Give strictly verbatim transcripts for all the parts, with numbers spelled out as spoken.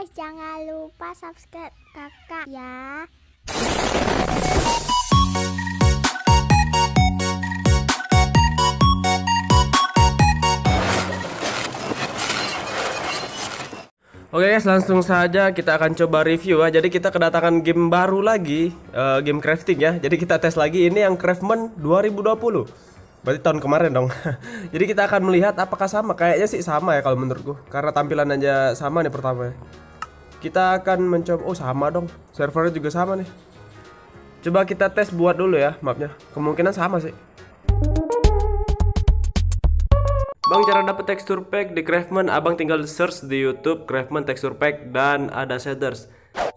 guys, jangan lupa subscribe kakak ya. Oke guys, langsung saja kita akan coba review ya. Jadi kita kedatangan game baru lagi, uh, game crafting ya. Jadi kita tes lagi ini yang Craftsman dua ribu dua puluh. Berarti tahun kemarin dong. Jadi kita akan melihat apakah sama. Kayaknya sih sama ya kalau menurutku, karena tampilan aja sama nih pertama. Kita akan mencoba, oh sama dong, servernya juga sama nih. Coba kita tes buat dulu ya mapnya. Kemungkinan sama sih. Bang, cara dapat tekstur pack di Craftsman, abang tinggal search di YouTube Craftsman tekstur pack dan ada shaders.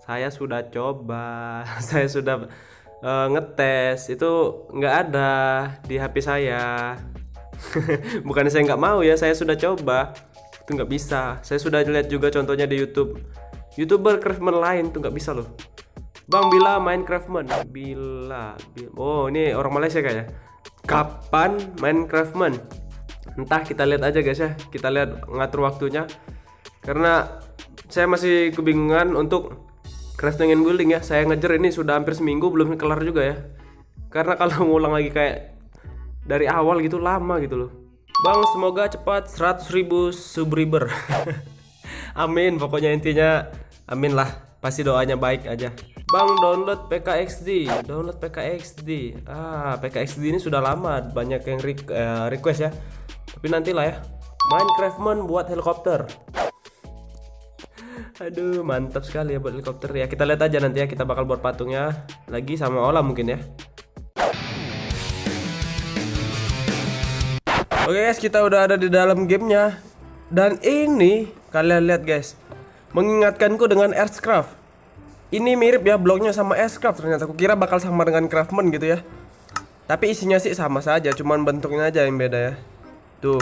Saya sudah coba, saya sudah uh, ngetes, itu nggak ada di H P saya. Bukan saya nggak mau ya, saya sudah coba, itu nggak bisa. Saya sudah lihat juga contohnya di YouTube, YouTuber Craftsman lain tuh nggak bisa loh. Bang, bila main Craftsman, bila, bila, oh ini orang Malaysia kayaknya. Kapan main Craftsman? Entah, kita lihat aja guys ya, kita lihat ngatur waktunya, karena saya masih kebingungan untuk crafting and building ya. Saya ngejar ini sudah hampir seminggu belum kelar juga ya, karena kalau ngulang lagi kayak dari awal gitu lama gitu loh. Bang, semoga cepat seratus ribu subscriber. Amin, pokoknya intinya amin lah, pasti doanya baik aja. Bang, download P K X D, download P K X D. Ah, P K X D ini sudah lama banyak yang request ya. Tapi nantilah ya, Minecraftman buat helikopter. Aduh, mantap sekali ya buat helikopter ya. Kita lihat aja nanti ya, kita bakal buat patungnya lagi sama Ola mungkin ya. Oke guys, kita udah ada di dalam gamenya. Dan ini kalian lihat guys, mengingatkanku dengan Airscrap. Ini mirip ya bloknya sama Airscrap ternyata. Aku kira bakal sama dengan Craftsman gitu ya, tapi isinya sih sama saja, cuman bentuknya aja yang beda ya. Tuh,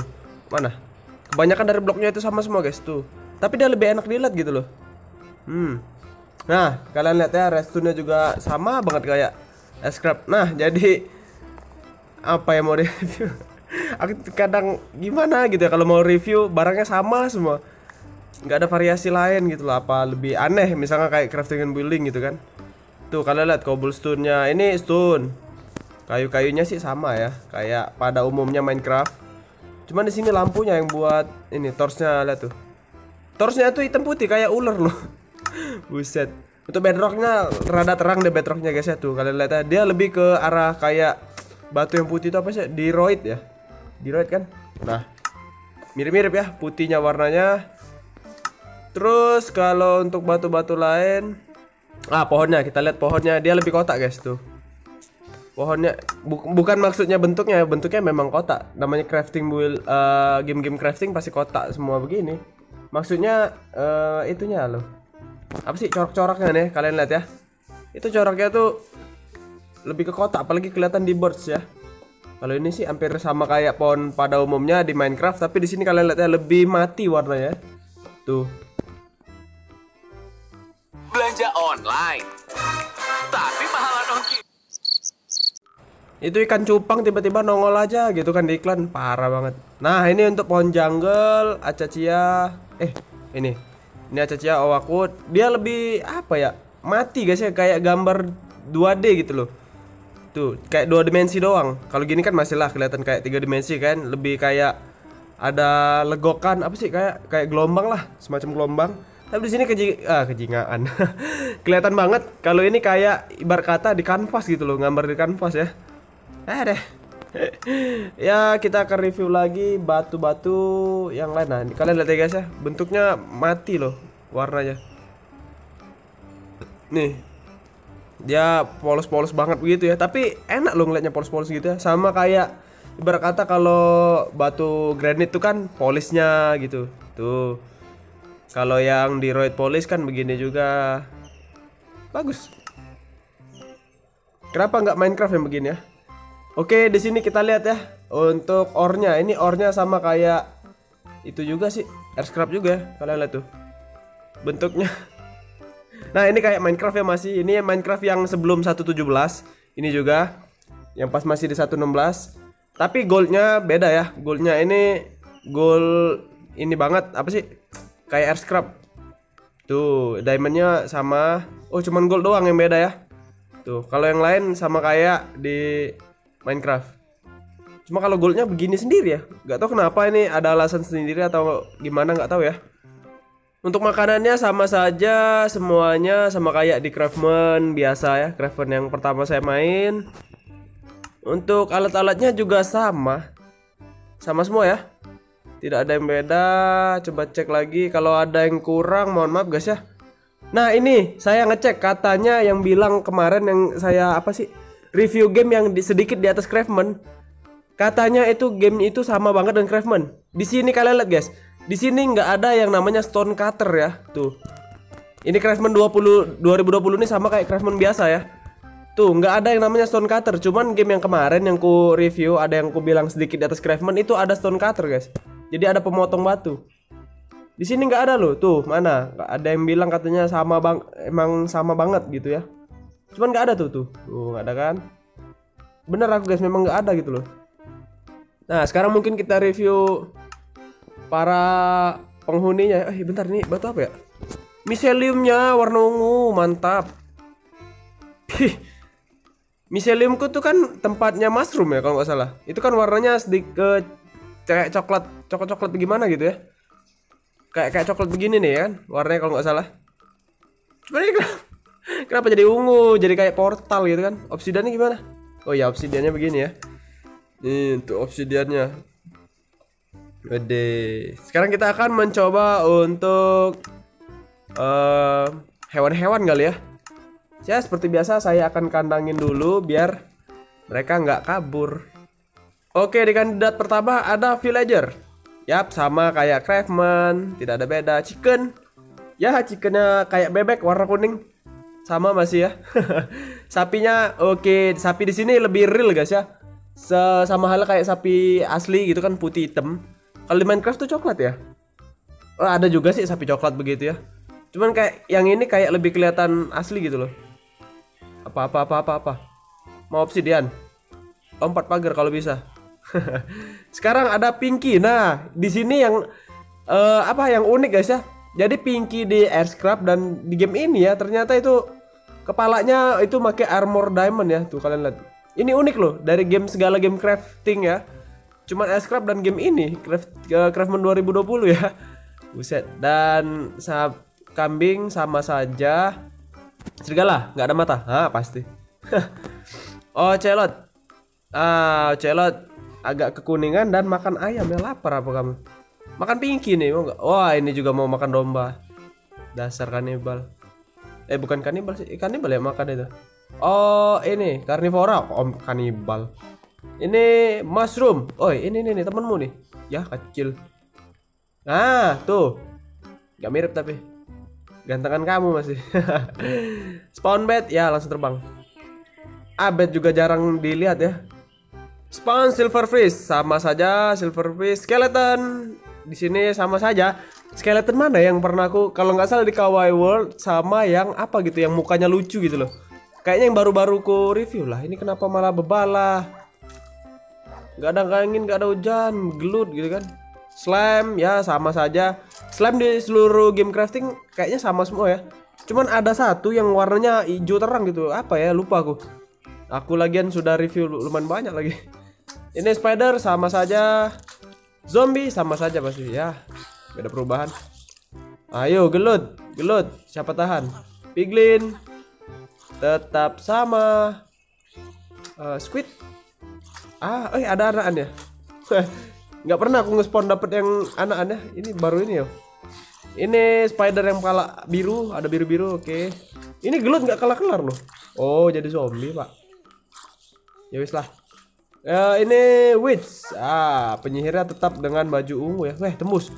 mana? Kebanyakan dari bloknya itu sama semua guys, tuh. Tapi dia lebih enak dilihat gitu loh. Hmm. Nah, kalian lihat ya, restunnya juga sama banget kayak Airscrap. Nah, jadi apa yang mau review? Aku kadang gimana gitu ya kalau mau review barangnya sama semua. Nggak ada variasi lain gitu loh, apa lebih aneh misalnya kayak crafting and building gitu kan. Tuh, kalian lihat cobblestone-nya. Ini stone. Kayu-kayunya sih sama ya, kayak pada umumnya Minecraft. Cuman di sini lampunya yang buat ini torchnya, lihat tuh. Torchnya tuh hitam putih kayak ular loh. Buset. Untuk bedrocknya rada terang deh bedrocknya guys ya, tuh kalian lihat ya. Dia lebih ke arah kayak batu yang putih itu apa sih? Diroid ya. Diroid kan? Nah, mirip-mirip ya putihnya warnanya. Terus kalau untuk batu-batu lain, ah pohonnya, kita lihat pohonnya dia lebih kotak guys tuh. Pohonnya bu bukan maksudnya bentuknya, bentuknya memang kotak. Namanya crafting build, uh, game-game crafting pasti kotak semua begini. Maksudnya uh, itunya loh, apa sih corak-coraknya nih kalian lihat ya. Itu coraknya tuh lebih ke kotak, apalagi kelihatan di birds ya. Kalau ini sih hampir sama kayak pohon pada umumnya di Minecraft, tapi di sini kalian lihat ya lebih mati warnanya. Tuh. Belanja online. Tapi mahal nongki. Itu ikan cupang tiba-tiba nongol aja gitu kan di iklan, parah banget. Nah, ini untuk pohon jungle, acacia. Eh, ini. Ini acacia owakut. Dia lebih apa ya? Mati guys ya, kayak gambar dua D gitu loh. Tuh, kayak dua dimensi doang. Kalau gini kan masih lah kelihatan kayak tiga dimensi kan, lebih kayak ada legokan, apa sih kayak kayak gelombang lah, semacam gelombang. Tapi di sini keji ah, kejingaan. Kelihatan banget kalau ini kayak ibarat kata di kanvas gitu loh, gambar di kanvas ya. Eh deh. Ya, kita akan review lagi batu-batu yang lain. Nah, kalian lihat ya guys ya, bentuknya mati loh warnanya. Nih, dia polos-polos banget begitu ya, tapi enak loh ngeliatnya polos-polos gitu ya. Sama kayak ibarat kata kalau batu granit tuh kan polisnya gitu. Tuh, kalau yang diroid polis kan begini juga. Bagus. Kenapa nggak Minecraft yang begini ya? Oke, di sini kita lihat ya untuk ornya. Ini ornya sama kayak itu juga sih, Airscrap juga ya. Kalian lihat tuh bentuknya. Nah, ini kayak Minecraft ya masih. Ini Minecraft yang sebelum satu titik tujuh belas. Ini juga yang pas masih di satu titik enam belas. Tapi goldnya beda ya. Goldnya ini gold ini banget apa sih? Kayak Airscrap. Tuh, diamondnya sama. Oh, cuman gold doang yang beda ya. Tuh, kalau yang lain sama kayak di Minecraft. Cuma kalau goldnya begini sendiri ya, nggak tahu kenapa ini ada alasan sendiri atau gimana, nggak tahu ya. Untuk makanannya sama saja, semuanya sama kayak di Craftsman biasa ya, Craftsman yang pertama saya main. Untuk alat-alatnya juga sama, sama semua ya, tidak ada yang beda. Coba cek lagi kalau ada yang kurang, mohon maaf guys ya. Nah ini saya ngecek, katanya yang bilang kemarin yang saya apa sih review game yang di, sedikit di atas Craftsman. Katanya itu game itu sama banget dengan Craftsman. Di sini kalian lihat guys, di sini nggak ada yang namanya stone cutter ya. Tuh, ini Craftsman dua ribu dua puluh ini sama kayak Craftsman biasa ya. Tuh, nggak ada yang namanya stone cutter. Cuman game yang kemarin yang ku review, ada yang ku bilang sedikit di atas Craftsman, itu ada stone cutter guys. Jadi ada pemotong batu. Di sini nggak ada loh. Tuh, mana? Nggak ada yang bilang katanya sama bang, emang sama banget gitu ya. Cuman nggak ada tuh tuh. Tuh, nggak ada kan? Bener aku guys, memang nggak ada gitu loh. Nah sekarang mungkin kita review para penghuninya. Eh bentar, ini batu apa ya? Miseliumnya warna ungu, mantap. Miseliumku tuh kan tempatnya mushroom ya kalau nggak salah. Itu kan warnanya sedikit kayak coklat, coklat-coklat gimana gitu ya. Kayak kayak coklat begini nih ya kan warnanya kalau nggak salah. Cuman ini kenapa, kenapa jadi ungu? Jadi kayak portal gitu kan. Obsidiannya gimana? Oh ya, obsidiannya begini ya. Ini untuk obsidiannya. Gede. Sekarang kita akan mencoba untuk uh, hewan-hewan kali ya. Ya seperti biasa saya akan kandangin dulu biar mereka nggak kabur. Oke, di kandidat pertama ada villager. Yap, sama kayak Craftsman, tidak ada beda. Chicken. Ya, chickennya kayak bebek warna kuning. Sama masih ya. Sapinya oke, sapi di sini lebih real guys ya. Sama hal kayak sapi asli gitu kan, putih hitam. Kalau di Minecraft tuh coklat ya. Oh, ada juga sih sapi coklat begitu ya. Cuman kayak yang ini kayak lebih kelihatan asli gitu loh. Apa apa apa apa apa. Mau obsidian. Lompat pagar kalau bisa. Sekarang ada Pinky. Nah, di sini yang uh, apa yang unik guys ya. Jadi Pinky di Airscrap dan di game ini ya, ternyata itu kepalanya itu pakai armor diamond ya. Tuh kalian lihat. Ini unik loh, dari game segala game crafting ya. Cuman Airscrap dan game ini craft, uh, Craftsman dua ribu dua puluh ya. Buset. Dan sahab, kambing sama saja. Serigala, nggak ada mata. Hah, pasti. Oh, celot. Ah, celot agak kekuningan dan makan ayam ya. Lapar apa kamu? Makan Pinky nih, mau nggak? Wah, ini juga mau makan domba. Dasar kanibal. Eh, bukan kanibal sih. Kanibal ya makan itu. Oh ini karnivora, om kanibal. Ini mushroom. Oh ini nih, nih temenmu nih. Ya kecil. Nah tuh, gak mirip tapi gantengan kamu masih. Spawn bed ya langsung terbang. Abed juga jarang dilihat ya. Spawn silverfish sama saja, silverfish. Skeleton di sini sama saja. Skeleton mana yang pernah aku, kalau nggak salah di Kawaii World sama yang apa gitu, yang mukanya lucu gitu loh. Kayaknya yang baru-baru ku review lah. Ini kenapa malah bebalah? Gak ada angin, gak ada hujan, gelut gitu kan. Slime ya sama saja. Slime di seluruh game crafting kayaknya sama semua ya. Cuman ada satu yang warnanya hijau terang gitu. Apa ya? Lupa aku. Aku lagian sudah review lumayan banyak lagi. Ini spider sama saja. Zombie sama saja pasti ya. Gak ada perubahan. Ayo gelut, gelut. Siapa tahan? Piglin tetap sama. uh, Squid. Ah, eh ada anak-anaknya. Nggak pernah aku nge-spawn dapet yang anak-anaknya. Ini baru ini ya. Ini spider yang kepala biru, ada biru-biru, oke okay. Ini gelut nggak kelar-kelar loh. Oh, jadi zombie pak. Ya wis lah. uh, Ini witch. Ah, penyihirnya tetap dengan baju ungu ya. Weh, tembus.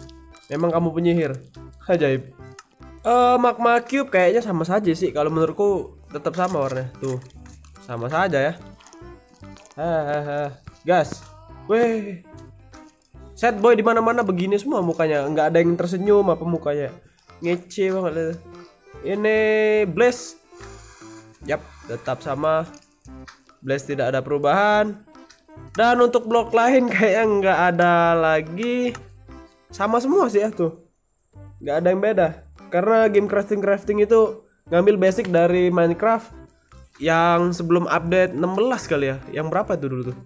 Memang kamu penyihir. Ajaib. Uh, magma cube kayaknya sama saja sih kalau menurutku, tetap sama warnanya tuh, sama saja ya. Hahaha, gas. Weh, sad boy di mana-mana begini semua mukanya, nggak ada yang tersenyum apa mukanya, ngece banget. Ini Blaze, yap tetap sama. Blaze tidak ada perubahan. Dan untuk blok lain kayaknya nggak ada lagi, sama semua sih ya tuh, nggak ada yang beda. karena game crafting-crafting itu ngambil basic dari Minecraft yang sebelum update enam belas kali ya, yang berapa itu dulu tuh,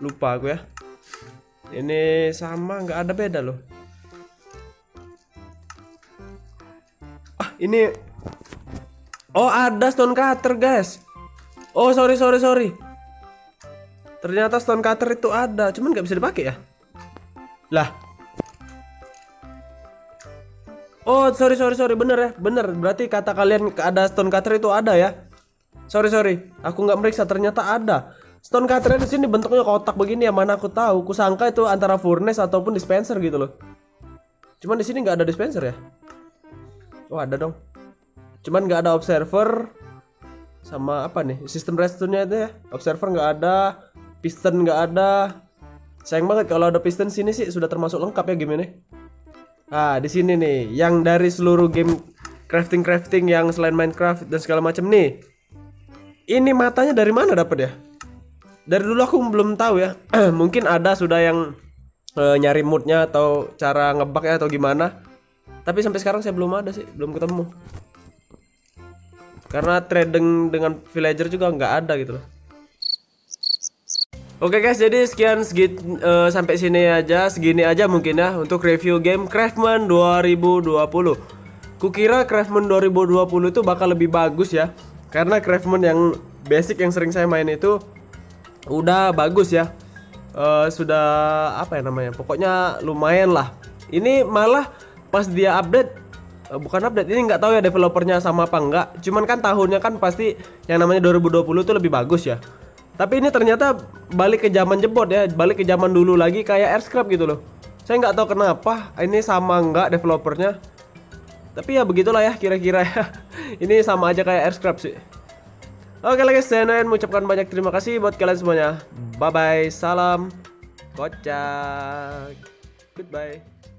lupa aku ya. Ini sama, nggak ada beda loh. Ah ini, oh ada stone cutter guys. Oh sorry sorry sorry. Ternyata stone cutter itu ada, cuman nggak bisa dipakai ya. Lah. Oh sorry sorry sorry, bener ya, bener. Berarti kata kalian ada stone cutter itu ada ya. Sorry sorry, aku nggak meriksa, ternyata ada. Stone cutter di sini bentuknya kotak begini ya, mana aku tahu. Kusangka itu antara furnace ataupun dispenser gitu loh. Cuman di sini nggak ada dispenser ya. Oh ada dong. Cuman nggak ada observer sama apa nih? Sistem redstone-nya itu ya. Observer nggak ada, piston nggak ada. Sayang banget kalau ada piston sini sih sudah termasuk lengkap ya game ini. Ah di sini nih, yang dari seluruh game crafting crafting yang selain Minecraft dan segala macam nih. Ini matanya dari mana dapat ya? Dari dulu aku belum tahu ya. Mungkin ada sudah yang e, nyari moodnya atau cara ngebug ya atau gimana. Tapi sampai sekarang saya belum ada sih, belum ketemu. Karena trading dengan villager juga nggak ada gitu loh. Oke guys, jadi sekian segit, e, sampai sini aja, segini aja mungkin ya untuk review game Craftsman dua ribu dua puluh. Kukira Craftsman dua ribu dua puluh itu bakal lebih bagus ya. Karena Craftsman yang basic yang sering saya main itu udah bagus ya, uh, sudah apa ya namanya, pokoknya lumayan lah. Ini malah pas dia update, uh, bukan update, ini nggak tahu ya developernya sama apa enggak, cuman kan tahunnya kan pasti yang namanya dua ribu dua puluh itu lebih bagus ya. Tapi ini ternyata balik ke zaman jebot ya, balik ke zaman dulu lagi kayak Airscrap gitu loh. Saya nggak tahu kenapa ini sama enggak developernya, tapi ya begitulah ya kira-kira ya. Ini sama aja kayak Airscrap sih. Oke guys, saya Nayan mengucapkan banyak terima kasih buat kalian semuanya. Bye-bye, salam kocak, goodbye.